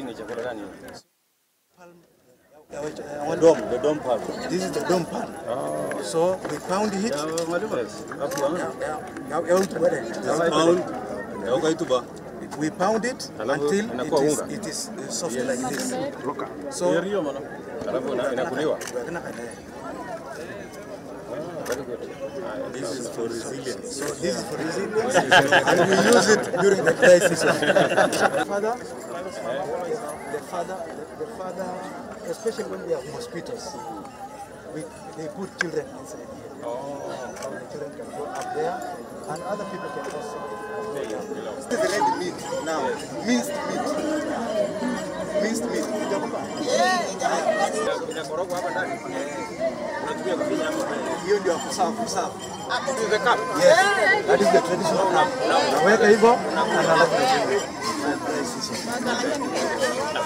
Chini chakula gani? The dome palm. This is the dome palm. Oh. So we pound it. We pound it until it is soft like this. So this is for resilience. So this is for resilience, and we use it during the crisis. The father, especially when we have mosquitoes, they put children inside here. Oh. The children can go up there, and other people can also. This is the red meat now. Minced meat. Minced meat. That is the traditional cup. Naweka hivyo na